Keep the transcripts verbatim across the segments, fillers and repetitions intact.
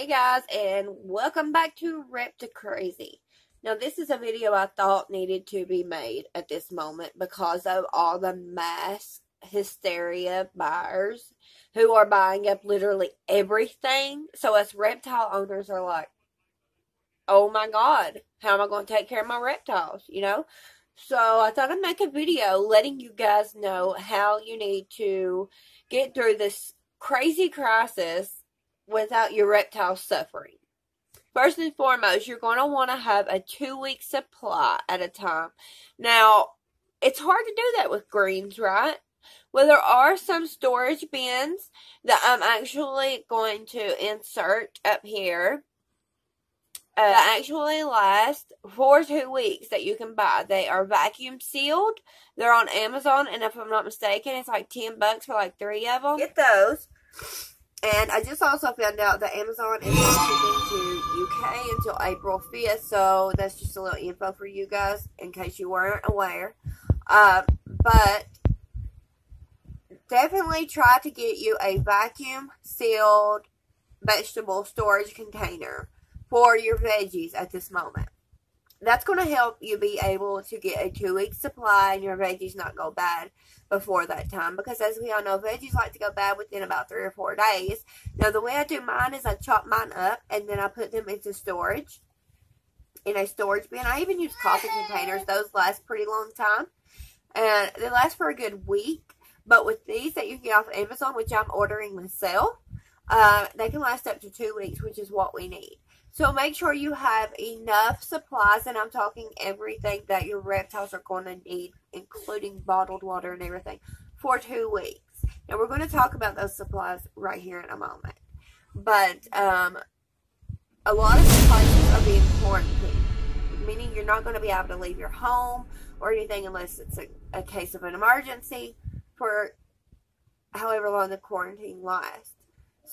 Hey guys, and welcome back to ReptiCrazy. Now this is a video I thought needed to be made at this moment because of all the mass hysteria buyers who are buying up literally everything. So us reptile owners are like, oh my god, how am I going to take care of my reptiles, you know? So I thought I'd make a video letting you guys know how you need to get through this crazy crisis without your reptiles suffering. First and foremost, you're going to want to have a two-week supply at a time. Now, it's hard to do that with greens, right? Well, there are some storage bins that I'm actually going to insert up here uh, that actually last for two weeks that you can buy. They are vacuum sealed. They're on Amazon, and if I'm not mistaken, it's like ten bucks for like three of them. Get those. And I just also found out that Amazon is not shipping to U K until April fifth, so that's just a little info for you guys in case you weren't aware. Uh, but definitely try to get you a vacuum-sealed vegetable storage container for your veggies at this moment. That's going to help you be able to get a two-week supply and your veggies not go bad before that time. Because as we all know, veggies like to go bad within about three or four days. Now, the way I do mine is I chop mine up and then I put them into storage, in a storage bin. I even use coffee containers. Those last a pretty long time. And they last for a good week. But with these that you get off Amazon, which I'm ordering myself, uh, they can last up to two weeks, which is what we need. So make sure you have enough supplies, and I'm talking everything that your reptiles are going to need, including bottled water and everything, for two weeks. Now, we're going to talk about those supplies right here in a moment. But um, a lot of supplies are being quarantined, meaning you're not going to be able to leave your home or anything unless it's a, a case of an emergency for however long the quarantine lasts.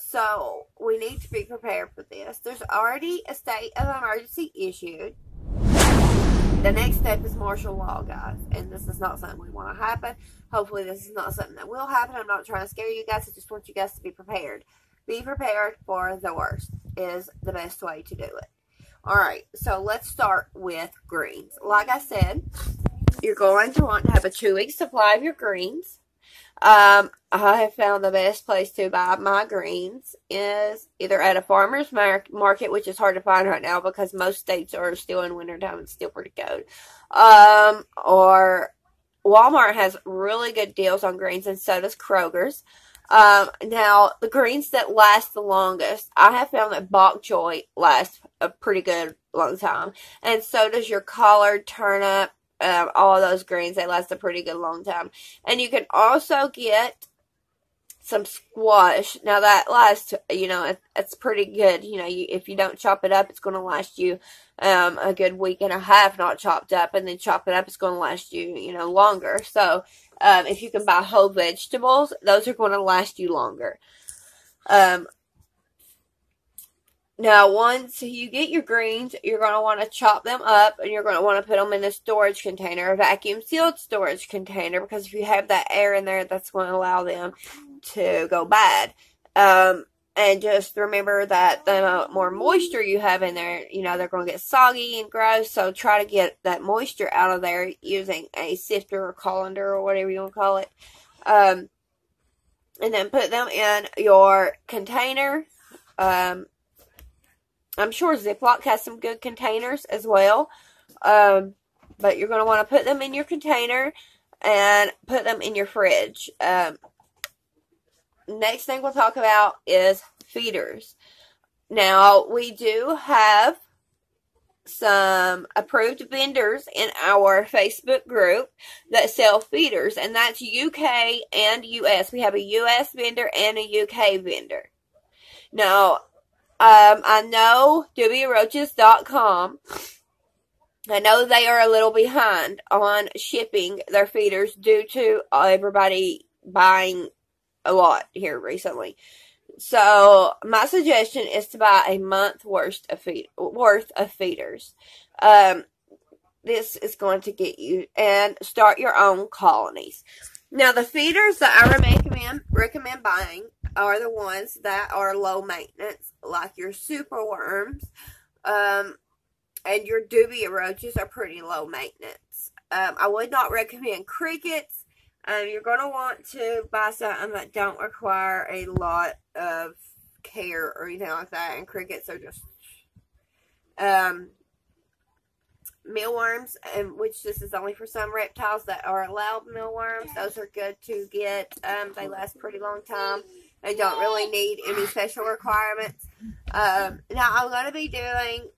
So, we need to be prepared for this. There's already a state of emergency issued. The next step is martial law, guys. And this is not something we want to happen. Hopefully, this is not something that will happen. I'm not trying to scare you guys. I just want you guys to be prepared. Be prepared for the worst is the best way to do it. Alright, so let's start with greens. Like I said, you're going to want to have a two-week supply of your greens. Um, I have found the best place to buy my greens is either at a farmer's mar market, which is hard to find right now because most states are still in wintertime. It's still pretty cold. Um, or Walmart has really good deals on greens, and so does Kroger's. Um, now, the greens that last the longest, I have found that bok choy lasts a pretty good long time, and so does your collard, turnip, Um, all those greens. They last a pretty good long time. And you can also get some squash. Now that lasts, you know, it, it's pretty good. You know, you, if you don't chop it up, it's going to last you um, a good week and a half not chopped up. And then chop it up, it's going to last you, you know, longer. So um, if you can buy whole vegetables, those are going to last you longer. Um, Now, once you get your greens, you're going to want to chop them up, and you're going to want to put them in a storage container, a vacuum-sealed storage container, because if you have that air in there, that's going to allow them to go bad. Um, and just remember that the more moisture you have in there, you know, they're going to get soggy and gross, so try to get that moisture out of there using a sifter or colander or whatever you want to call it. Um, and then put them in your container. Um... I'm sure Ziploc has some good containers as well, um, but you're going to want to put them in your container and put them in your fridge. Um, next thing we'll talk about is feeders. Now, we do have some approved vendors in our Facebook group that sell feeders, and that's U K and U S. We have a U S vendor and a U K vendor. Now, Um, I know dubia roaches dot com, I know they are a little behind on shipping their feeders due to everybody buying a lot here recently. So, my suggestion is to buy a month worth of, feed, worth of feeders. Um, this is going to get you, and start your own colonies. Now, the feeders that I recommend, recommend buying are the ones that are low maintenance, like your super worms, um, and your dubia roaches are pretty low maintenance. Um, I would not recommend crickets. Um, you're going to want to buy something that don't require a lot of care or anything like that. And crickets are just um, mealworms, and which this is only for some reptiles that are allowed mealworms. Those are good to get. Um, they last pretty long time. They don't really need any special requirements. Um, now, I'm going to be doing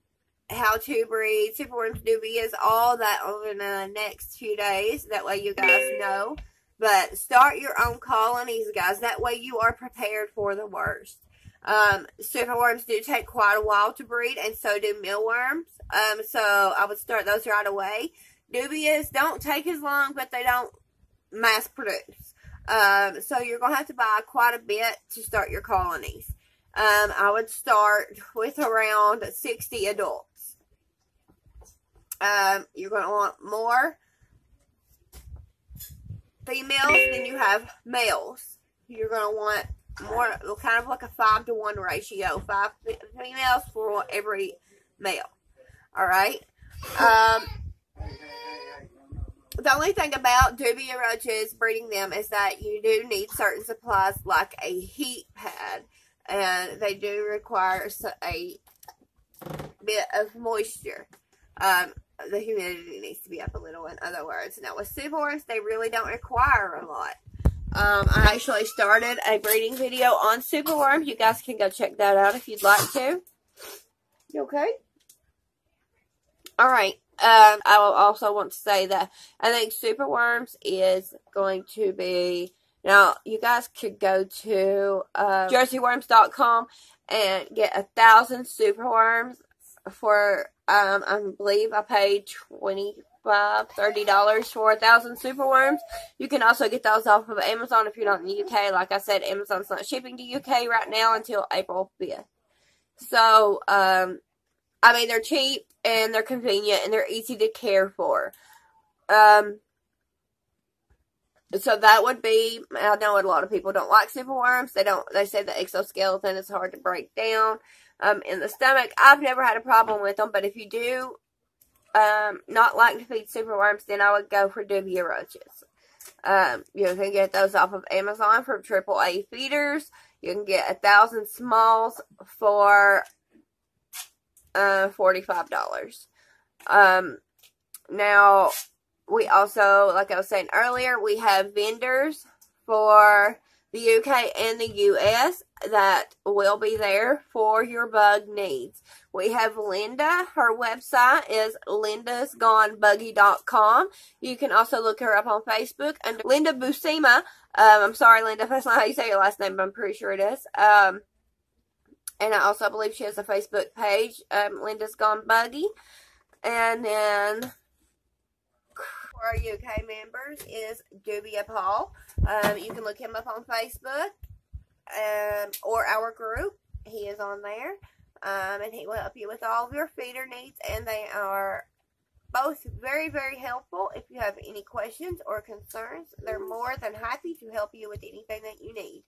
how to breed superworms, dubias, all that over the next few days. That way you guys know. But start your own colonies, guys. That way you are prepared for the worst. Um, superworms do take quite a while to breed, and so do mealworms. Um, so I would start those right away. Dubias don't take as long, but they don't mass produce. Um, so you're going to have to buy quite a bit to start your colonies. Um, I would start with around sixty adults. Um, you're going to want more females than you have males. You're going to want more, kind of like a five to one ratio. Five females for every male. Alright? Um, the only thing about dubia roaches, breeding them, is that you do need certain supplies like a heat pad. And they do require a bit of moisture. Um, the humidity needs to be up a little, in other words. Now, with superworms, they really don't require a lot. Um, I actually started a breeding video on superworms. You guys can go check that out if you'd like to. You okay? All right. Um, I will also want to say that I think superworms is going to be... Now, you guys could go to uh, Jersey worms dot com and get a thousand superworms for, um, I believe I paid twenty-five dollars, thirty dollars for a thousand superworms. You can also get those off of Amazon if you're not in the U K. Like I said, Amazon's not shipping to U K right now until April fifth. So, um, I mean, they're cheap and they're convenient and they're easy to care for. Um... So that would be, I know a lot of people don't like superworms. They don't, they say the exoskeleton is hard to break down um, in the stomach. I've never had a problem with them, but if you do um, not like to feed superworms, then I would go for dubia roaches. Um, you can get those off of Amazon for triple A feeders. You can get a thousand smalls for uh, forty-five dollars. Um, now... We also, like I was saying earlier, we have vendors for the U K and the U S that will be there for your bug needs. We have Linda. Her website is linda's gone buggy dot com. You can also look her up on Facebook under Linda Bussema. Um, I'm sorry, Linda, if that's not how you say your last name, but I'm pretty sure it is. Um, and I also believe she has a Facebook page, um, Linda's Gone Buggy. And then... for our U K members is Dubia Paul. Um, you can look him up on Facebook um, or our group. He is on there. Um, and he will help you with all of your feeder needs. And they are both very, very helpful. If you have any questions or concerns, they're more than happy to help you with anything that you need.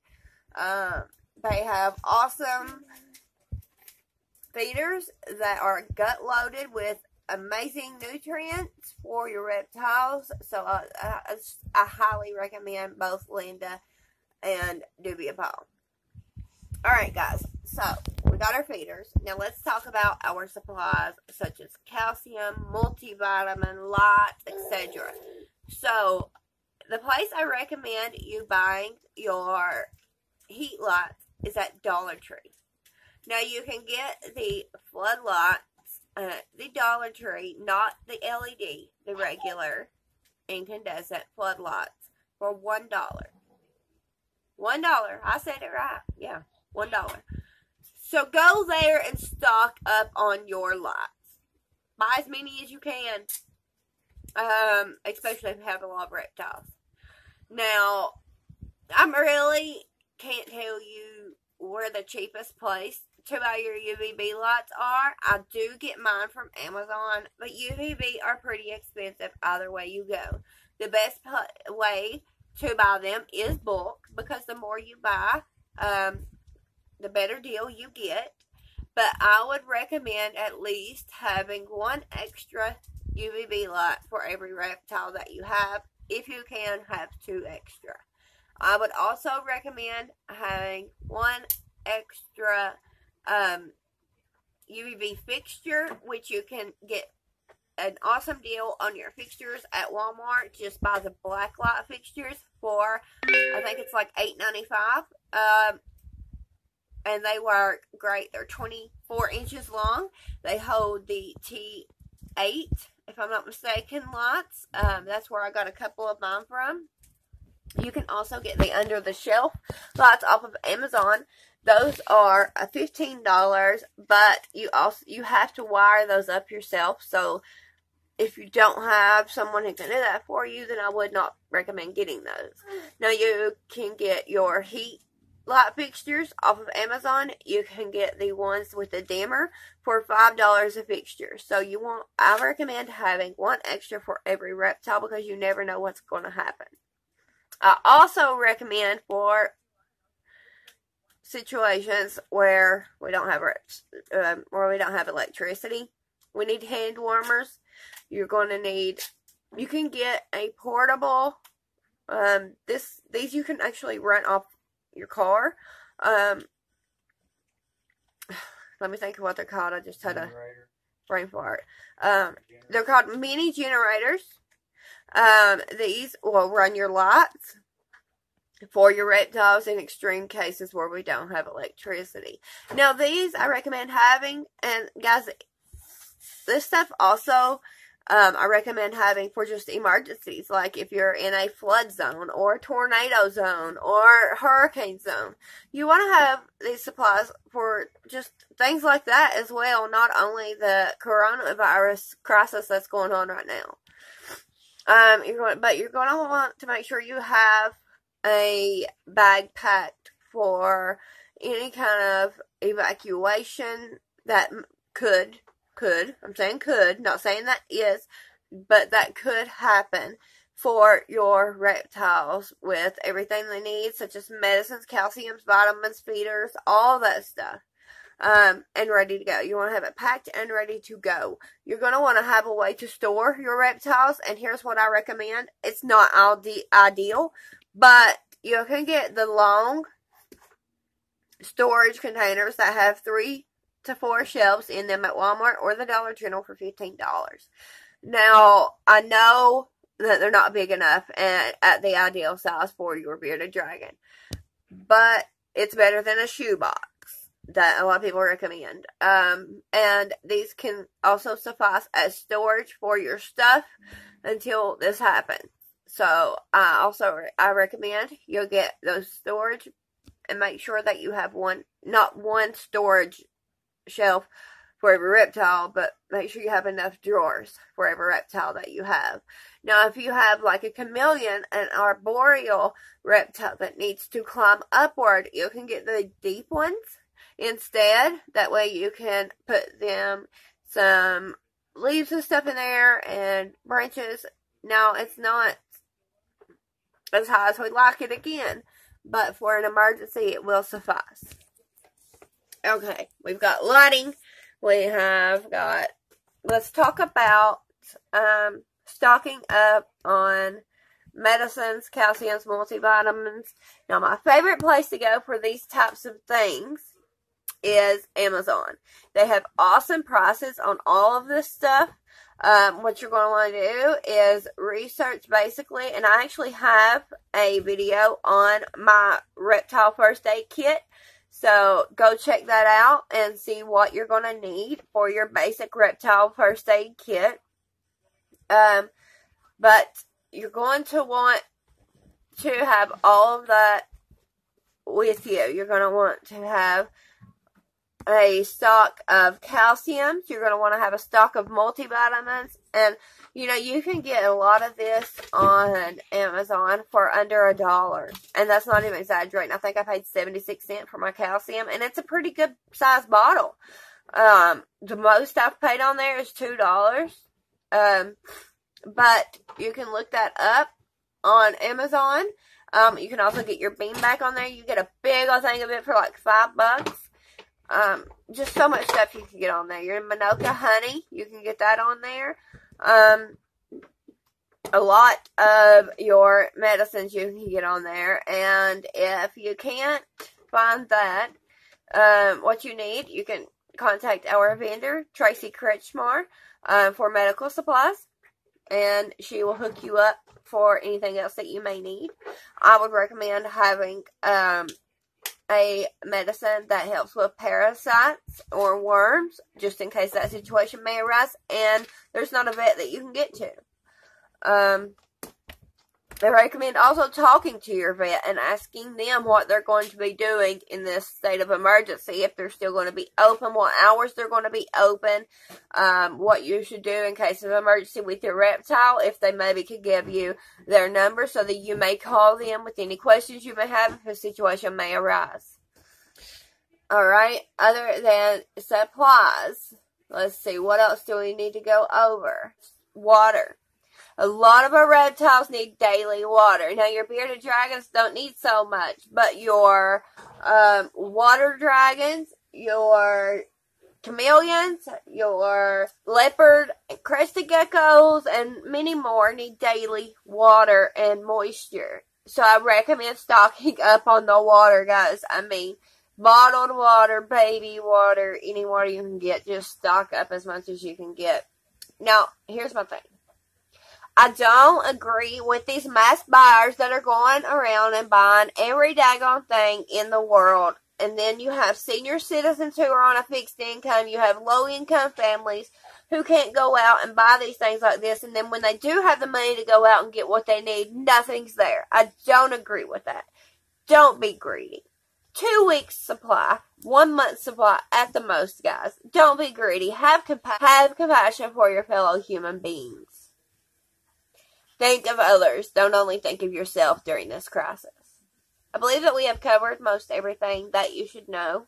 Um, they have awesome feeders that are gut-loaded with amazing nutrients for your reptiles, so I, I, I highly recommend both Linda and Dubia Paul. Alright guys, so we got our feeders. Now let's talk about our supplies such as calcium, multivitamin, lights, et cetera. So the place I recommend you buying your heat lights is at Dollar Tree. Now you can get the floodlight. Uh, the Dollar Tree, not the L E D, the regular incandescent floodlights for one dollar. One dollar. I said it right. Yeah, one dollar. So go there and stock up on your lights. Buy as many as you can, um, especially if you have a lot of reptiles. Now, I really can't tell you where the cheapest place to buy your U V B lights are. I do get mine from Amazon, but U V B are pretty expensive either way you go. The best way to buy them is bulk, because the more you buy, um, the better deal you get. But I would recommend at least having one extra U V B light for every reptile that you have. If you can, have two extra. I would also recommend having one extra um, U V B fixture, which you can get an awesome deal on your fixtures at Walmart just by the black light fixtures for, I think it's like eight ninety-five. Um, and they work great. They're twenty-four inches long. They hold the T eight, if I'm not mistaken, lights. Um, that's where I got a couple of mine from. You can also get the under the shelf lights off of Amazon. Those are fifteen dollars, but you also you have to wire those up yourself. So if you don't have someone who can do that for you, then I would not recommend getting those. Now you can get your heat light fixtures off of Amazon. You can get the ones with the dimmer for five dollars a fixture. So you want I recommend having one extra for every reptile because you never know what's going to happen. I also recommend for situations where we don't have um, where we don't have electricity, we need hand warmers. You're going to need. You can get a portable. Um, this these you can actually run off your car. Um, let me think of what they're called. I just had a brain fart. Um, they're called mini generators. Um, these will run your lights for your reptiles in extreme cases where we don't have electricity. Now, these I recommend having, and guys, this stuff also um, I recommend having for just emergencies, like if you're in a flood zone or a tornado zone or hurricane zone. You want to have these supplies for just things like that as well, not only the coronavirus crisis that's going on right now. Um, you're going, but you're going to want to make sure you have a bag packed for any kind of evacuation that could, could, I'm saying could, not saying that is, but that could happen for your reptiles with everything they need, such as medicines, calciums, vitamins, feeders, all that stuff. Um, and ready to go. You want to have it packed and ready to go. You're going to want to have a way to store your reptiles, and here's what I recommend. It's not ideal, but you can get the long storage containers that have three to four shelves in them at Walmart or the Dollar General for fifteen dollars. Now, I know that they're not big enough and at the ideal size for your bearded dragon, but it's better than a shoebox that a lot of people recommend. Um, and these can also suffice as storage for your stuff until this happens. So, I uh, also, I recommend you'll get those storage and make sure that you have one, not one storage shelf for every reptile, but make sure you have enough drawers for every reptile that you have. Now, if you have like a chameleon, an arboreal reptile that needs to climb upward, you can get the deep ones instead. That way you can put them some leaves and stuff in there and branches. Now, it's not as high as we like it again, but for an emergency, it will suffice. Okay, we've got lighting. We have got, let's talk about um, stocking up on medicines, calciums, multivitamins. Now, my favorite place to go for these types of things is Amazon. They have awesome prices on all of this stuff. Um, what you're going to want to do is research basically, and I actually have a video on my reptile first aid kit, so go check that out and see what you're going to need for your basic reptile first aid kit. Um, but you're going to want to have all of that with you. You're going to want to have a stock of calcium. You're going to want to have a stock of multivitamins. And, you know, you can get a lot of this on Amazon for under a dollar. And that's not even exaggerating. I think I paid seventy-six cents for my calcium. And it's a pretty good size bottle. Um, the most I've paid on there is two dollars. Um, but you can look that up on Amazon. Um, you can also get your bean back on there. You get a big old thing of it for like five bucks. Um, just so much stuff you can get on there. Your Minoka honey, you can get that on there. Um, a lot of your medicines you can get on there. And if you can't find that, um, what you need, you can contact our vendor, Tracy Kretschmar, uh, for medical supplies. And she will hook you up for anything else that you may need. I would recommend having um, a medicine that helps with parasites or worms, just in case that situation may arise. And there's not a vet that you can get to. Um, I recommend also talking to your vet and asking them what they're going to be doing in this state of emergency. If they're still going to be open, what hours they're going to be open, um, what you should do in case of emergency with your reptile. If they maybe could give you their number so that you may call them with any questions you may have if a situation may arise. Alright, other than supplies, let's see, what else do we need to go over? Water. A lot of our reptiles need daily water. Now, your bearded dragons don't need so much, but your um, water dragons, your chameleons, your leopard, crested geckos, and many more need daily water and moisture. So, I recommend stocking up on the water, guys. I mean, bottled water, baby water, any water you can get, just stock up as much as you can get. Now, here's my thing. I don't agree with these mass buyers that are going around and buying every daggone thing in the world. And then you have senior citizens who are on a fixed income. You have low-income families who can't go out and buy these things like this. And then when they do have the money to go out and get what they need, nothing's there. I don't agree with that. Don't be greedy. Two weeks supply, one month supply at the most, guys. Don't be greedy. Have compa- have compassion for your fellow human beings. Think of others. Don't only think of yourself during this crisis. I believe that we have covered most everything that you should know.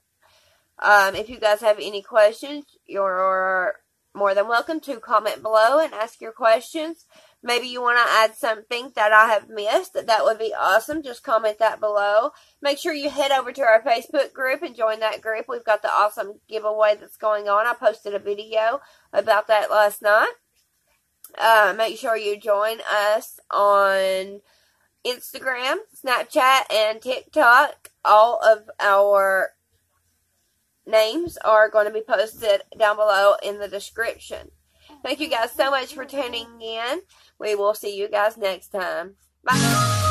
Um, if you guys have any questions, you're more than welcome to comment below and ask your questions. Maybe you want to add something that I have missed. That would be awesome. Just comment that below. Make sure you head over to our Facebook group and join that group. We've got the awesome giveaway that's going on. I posted a video about that last night. Uh, make sure you join us on Instagram, Snapchat, and TikTok. All of our names are going to be posted down below in the description. Thank you guys so much for tuning in. We will see you guys next time. Bye.